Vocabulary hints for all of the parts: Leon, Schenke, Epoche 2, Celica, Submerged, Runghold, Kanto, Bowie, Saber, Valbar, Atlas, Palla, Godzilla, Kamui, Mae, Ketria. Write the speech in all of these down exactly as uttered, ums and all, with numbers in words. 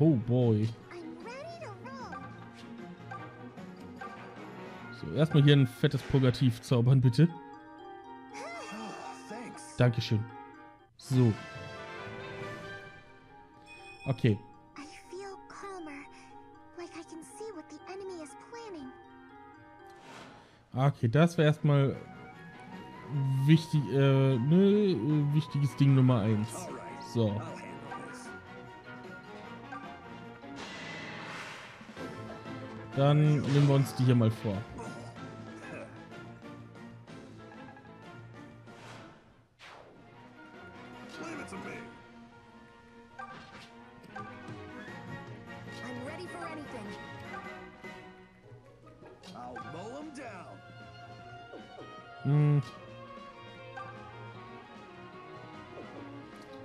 Oh boy. So, erstmal hier ein fettes Purgativ zaubern, bitte. Dankeschön. So. Okay. Okay, das wäre erstmal wichtig, äh, ne, wichtiges Ding Nummer eins. So. Dann nehmen wir uns die hier mal vor.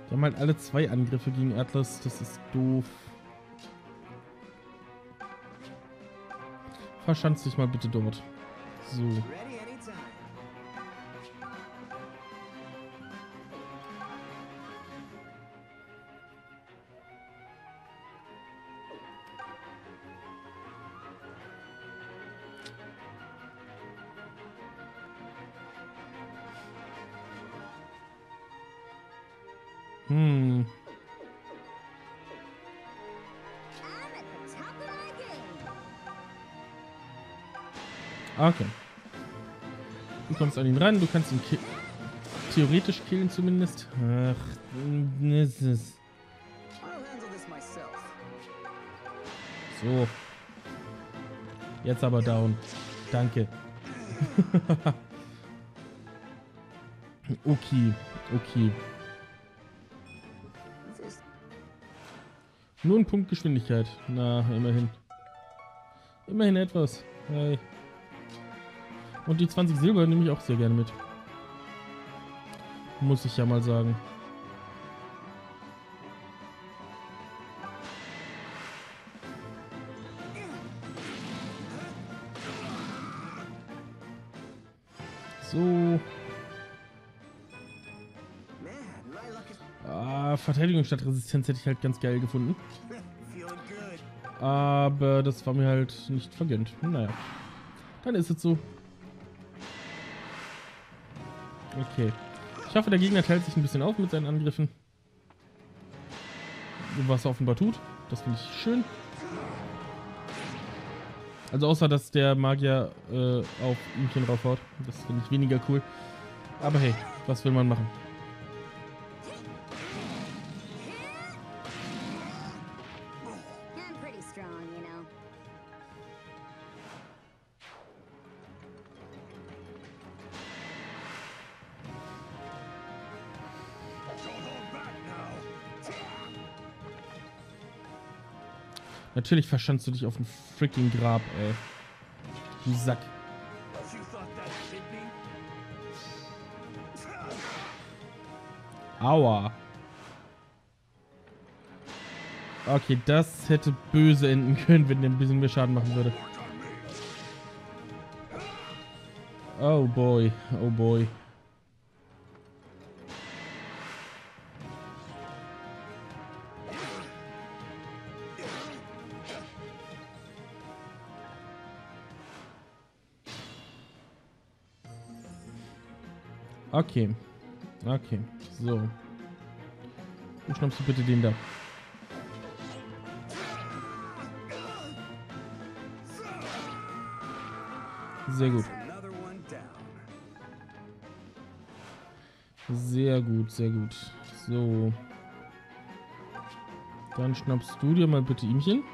Wir haben halt alle zwei Angriffe gegen Atlas, das ist doof. Verschanz dich mal bitte dort. So. Hm. Okay. Du kommst an ihn ran, du kannst ihn ki- theoretisch killen zumindest. Ach, das ist... So. Jetzt aber down. Danke. Okay, okay. Nur ein Punkt Geschwindigkeit. Na, immerhin. Immerhin etwas. Hey. Und die zwanzig Silber nehme ich auch sehr gerne mit. Muss ich ja mal sagen. So. Verteidigung statt Resistenz hätte ich halt ganz geil gefunden. Aber das war mir halt nicht vergönnt. Naja. Dann ist es so. Okay. Ich hoffe, der Gegner teilt sich ein bisschen auf mit seinen Angriffen. Was er offenbar tut. Das finde ich schön. Also außer, dass der Magier äh, auf München raufhaut. Das finde ich weniger cool. Aber hey, was will man machen? Natürlich verschanzt du dich auf ein freaking Grab, ey. Du Sack. Aua. Okay, das hätte böse enden können, wenn der ein bisschen mehr Schaden machen würde. Oh boy, oh boy. Okay. Okay. So. Du schnappst du bitte den da. Sehr gut. Sehr gut, sehr gut. So. Dann schnappst du dir mal bitte ihmchen.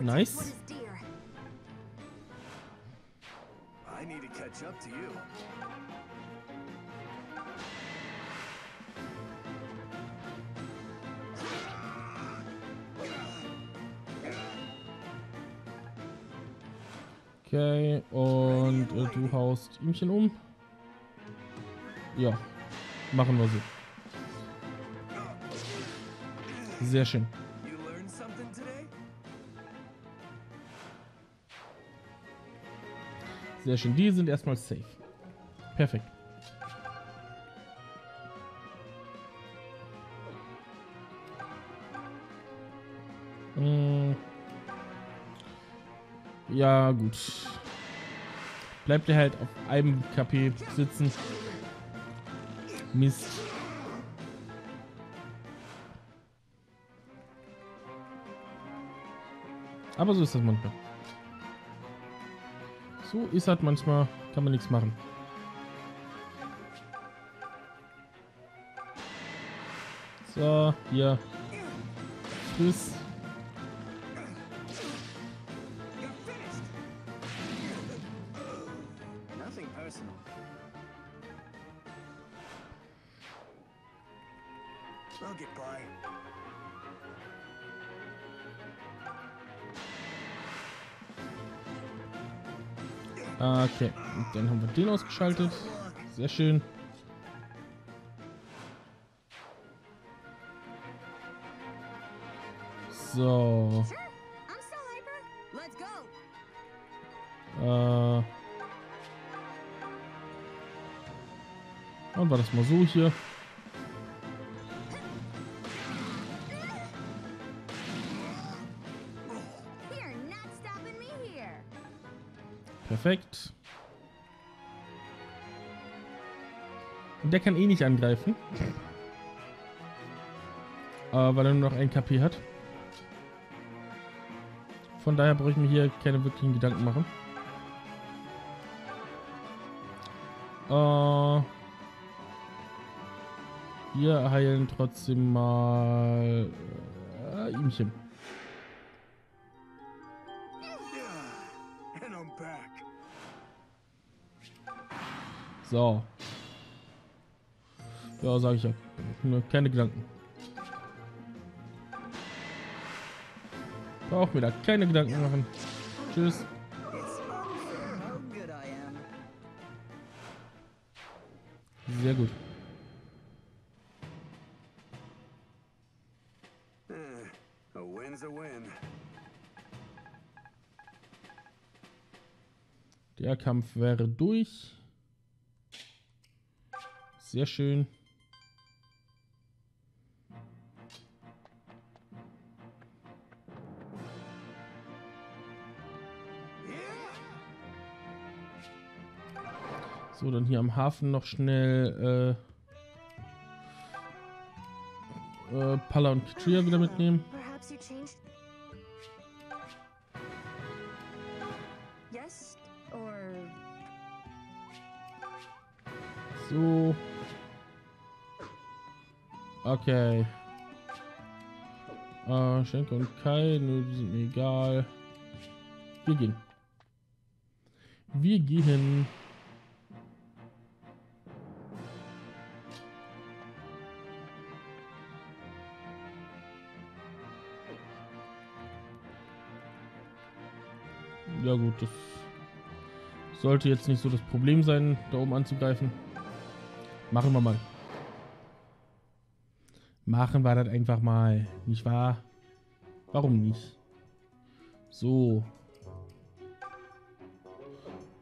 Nice. Okay, und äh, du haust ihmchen um. Ja, machen wir so. Sehr schön. Sehr schön, die sind erstmal safe. Perfekt. Hm. Ja, gut. Bleibt ihr halt auf einem K P sitzen. Mist. Aber so ist das manchmal. So ist halt manchmal, kann man nichts machen. So, hier. Tschüss. Okay, und dann haben wir den ausgeschaltet. Sehr schön. So. Äh. Dann war das mal so hier. Perfekt. Und der kann eh nicht angreifen. äh, weil er nur noch ein K P hat. Von daher brauche ich mir hier keine wirklichen Gedanken machen. Äh, wir heilen trotzdem mal äh, ihmchen. So. Ja, sage ich ja. Keine Gedanken. Brauch mir da keine Gedanken machen. Tschüss. Sehr gut. Der Kampf wäre durch. Sehr schön. So, dann hier am Hafen noch schnell äh, äh, Palla und Ketria wieder mitnehmen. So. Okay. Äh, Schenke und Kai, nö, die sind mir egal. Wir gehen. Wir gehen. Ja gut, das sollte jetzt nicht so das Problem sein, da oben anzugreifen. Machen wir mal. Machen wir das einfach mal. Nicht wahr? Warum nicht? So.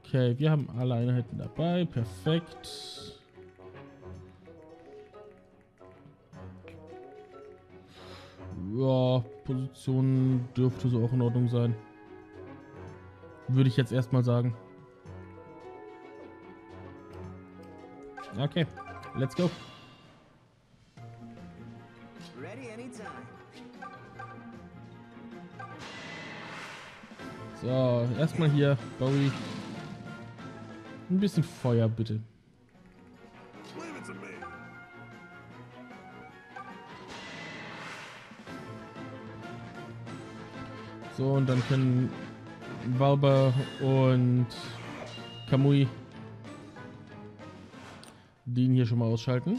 Okay, wir haben alle Einheiten dabei. Perfekt. Ja, Position dürfte so auch in Ordnung sein. Würde ich jetzt erstmal sagen. Okay, let's go. Ready anytime. So, erstmal hier, Bowie. Ein bisschen Feuer, bitte. So, und dann können Valbar und Kamui den hier schon mal ausschalten.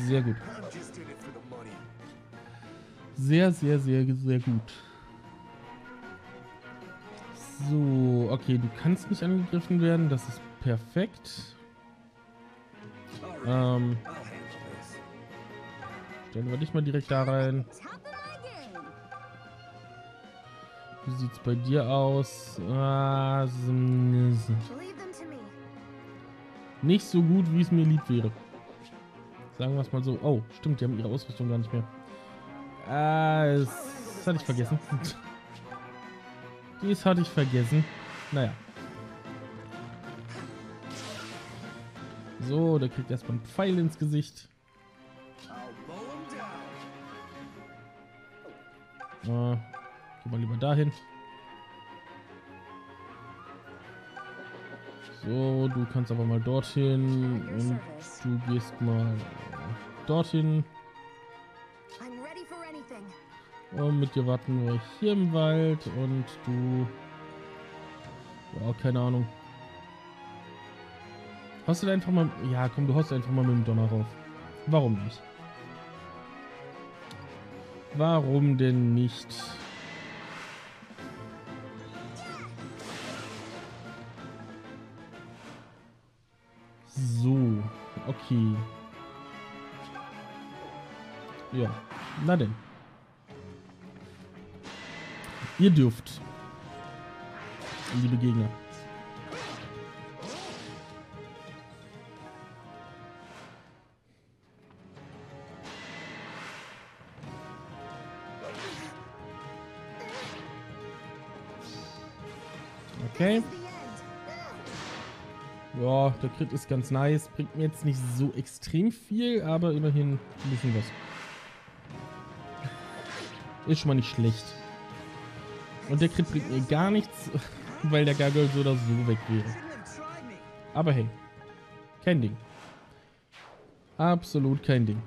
Sehr gut. Sehr, sehr, sehr, sehr gut. So, okay, du kannst nicht angegriffen werden, das ist perfekt. Ähm, stellen wir dich mal direkt da rein. Wie sieht's bei dir aus? Ah, nicht so gut, wie es mir lieb wäre. Sagen wir es mal so. Oh, stimmt, die haben ihre Ausrüstung gar nicht mehr. Ah, das, das hatte ich vergessen. Dies hatte ich vergessen. Naja. So, der kriegt erstmal einen Pfeil ins Gesicht. Ah, gehen wir lieber dahin. So, du kannst aber mal dorthin und du gehst mal dorthin. Und mit dir warten wir hier im Wald und du... Wow, keine Ahnung. Hast du einfach mal... Ja, komm, du hast einfach mal mit dem Donner rauf. Warum nicht? Warum denn nicht? So, okay. Ja, na denn. Ihr dürft, liebe Gegner. Okay. Ja, der Crit ist ganz nice. Bringt mir jetzt nicht so extrem viel, aber immerhin ein bisschen was. Ist schon mal nicht schlecht. Und der Crit bringt mir gar nichts, weil der Gargoyle so oder so weg wäre. Aber hey, kein Ding. Absolut kein Ding.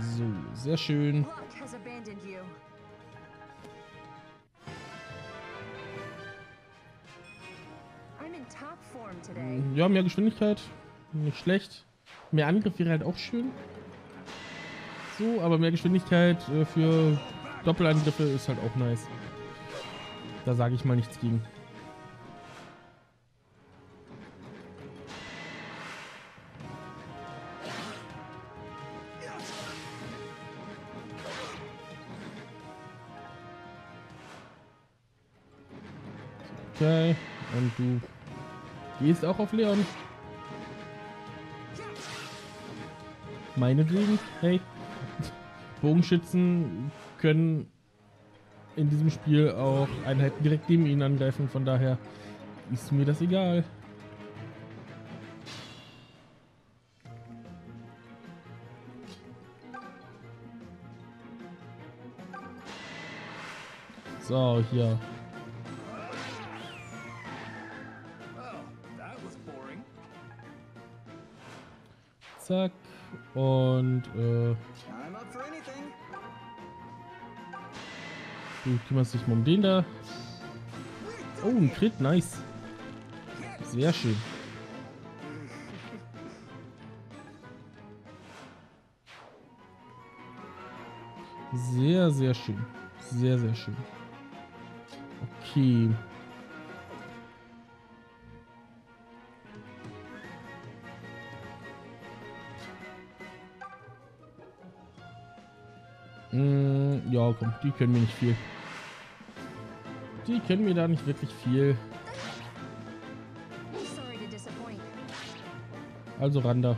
So, sehr schön. Ja, mehr Geschwindigkeit. Nicht schlecht. Mehr Angriff wäre halt auch schön. So, aber mehr Geschwindigkeit äh, für Doppelangriffe ist halt auch nice. Da sage ich mal nichts gegen. Okay, und du gehst auch auf Leon. Meinetwegen, hey, Bogenschützen können in diesem Spiel auch Einheiten direkt neben ihnen angreifen, von daher ist mir das egal. So, hier. Zack. Und äh, du kümmerst dich mal um den da. Oh, ein Crit, nice. Sehr schön. Sehr, sehr schön. Sehr, sehr schön. Okay. Ja, komm, die können mir nicht viel. Die können mir da nicht wirklich viel. Also ran da.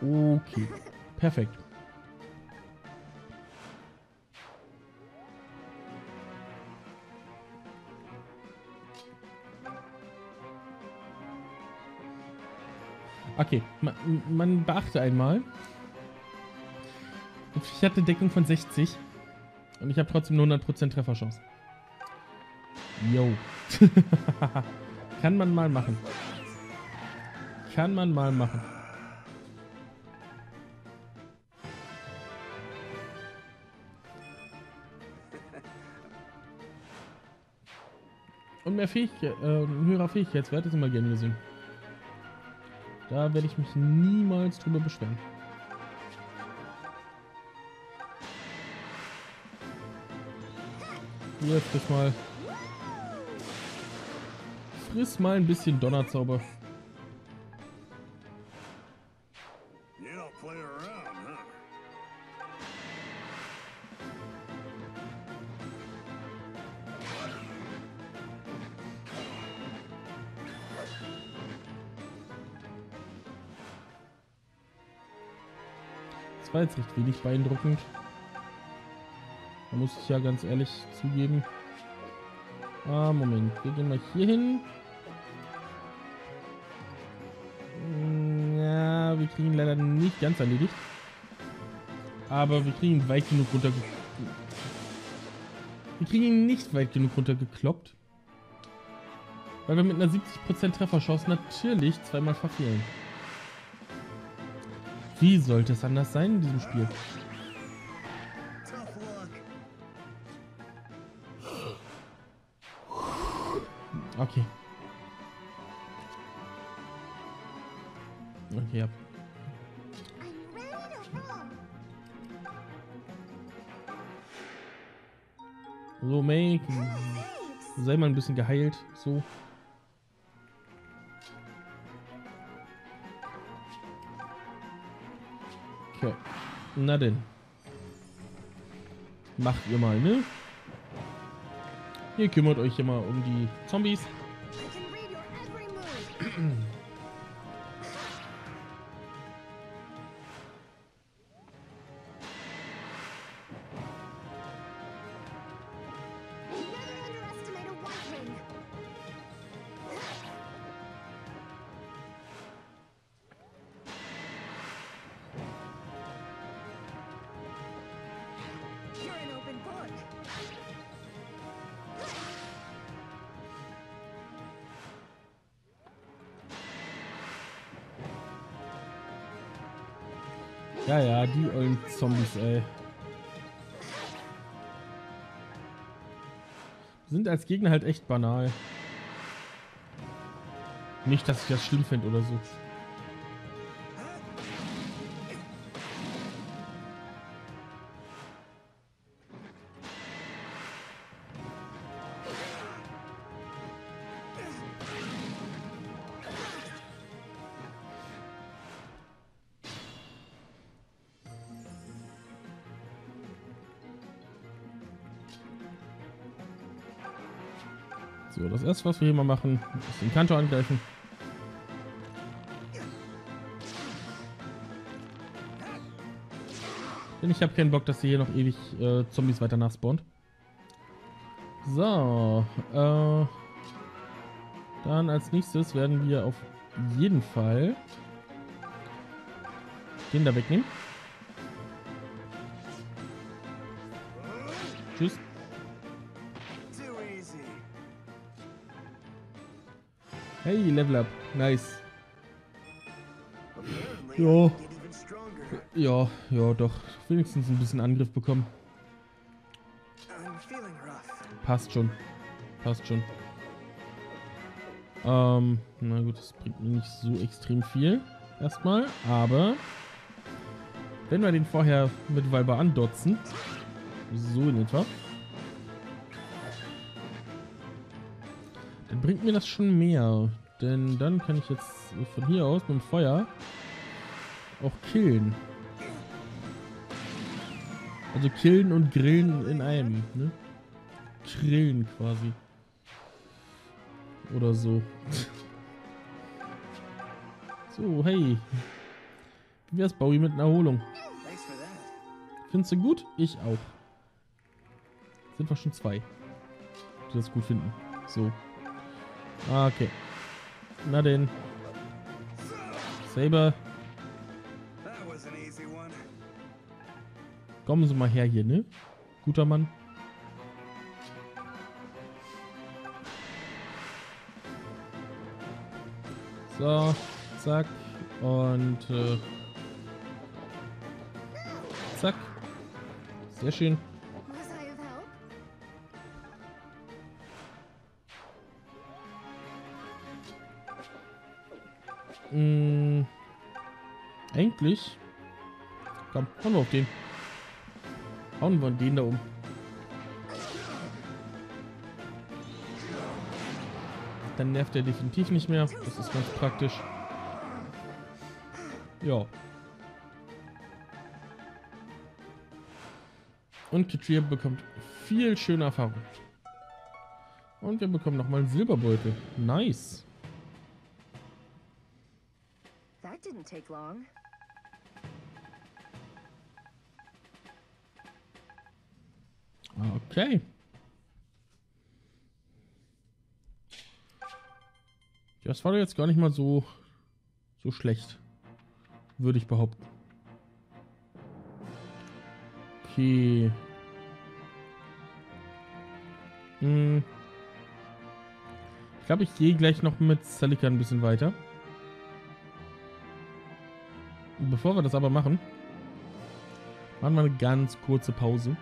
Okay, perfekt. Okay, man, man beachte einmal, ich hatte eine Deckung von sechzig und ich habe trotzdem eine hundert Prozent Trefferchance. Yo. Kann man mal machen. Kann man mal machen. Und mehr Fähigkeit, äh, ein höherer Fähigkeitswert ist immer gern gesehen. Da werde ich mich niemals drüber beschweren. Hier, friss mal. Friss mal ein bisschen Donnerzauber. Das war jetzt nicht wenig beeindruckend. Da muss ich ja ganz ehrlich zugeben. Ah, Moment. Wir gehen mal hier hin. Ja, wir kriegen leider nicht ganz erledigt. Aber wir kriegen ihn weit genug runtergekloppt. Wir kriegen ihn nicht weit genug runtergekloppt. Weil wir mit einer siebzig Prozent Trefferchance natürlich zweimal verfehlen. Wie sollte es anders sein in diesem Spiel? Okay. Okay, ja. So, Mae, sei mal ein bisschen geheilt. So. Okay. Na denn. Macht ihr mal, ne? Ihr kümmert euch immer um die Zombies. Ja, ja, die ollen Zombies, ey. Wir sind als Gegner halt echt banal. Nicht, dass ich das schlimm finde oder so. So, das erste, was wir hier mal machen, ist den Kanto angreifen. Denn ich habe keinen Bock, dass sie hier noch ewig äh, Zombies weiter nachspawnt. So, äh, dann als nächstes werden wir auf jeden Fall den da wegnehmen. Tschüss. Hey, Level Up. Nice. Ja. Ja, ja, doch. Wenigstens ein bisschen Angriff bekommen. Passt schon. Passt schon. Ähm, na gut, das bringt mir nicht so extrem viel. Erstmal, aber wenn wir den vorher mit Valbar andotzen, so in etwa, bringt mir das schon mehr, denn dann kann ich jetzt von hier aus mit dem Feuer auch killen. Also killen und grillen in einem, ne? Grillen quasi. Oder so. So, hey. Wie wär's, Bowie, mit einer Erholung? Findest du gut? Ich auch. Sind wir schon zwei, die das gut finden. So. Okay. Na denn. Saber. Kommen Sie mal her hier, ne? Guter Mann. So. Zack. Und äh, zack. Sehr schön. Mh, eigentlich. Komm, hauen wir auf den. Hauen wir den da um. Dann nervt er definitiv nicht mehr. Das ist ganz praktisch. Ja. Und Ketria bekommt viel schöne Erfahrung. Und wir bekommen nochmal einen Silberbeutel. Nice. That didn't take long. Okay. Das war doch jetzt gar nicht mal so, so schlecht, würde ich behaupten. Okay. Hm. Ich glaube, ich gehe gleich noch mit Celica ein bisschen weiter. Bevor wir das aber machen, machen wir eine ganz kurze Pause.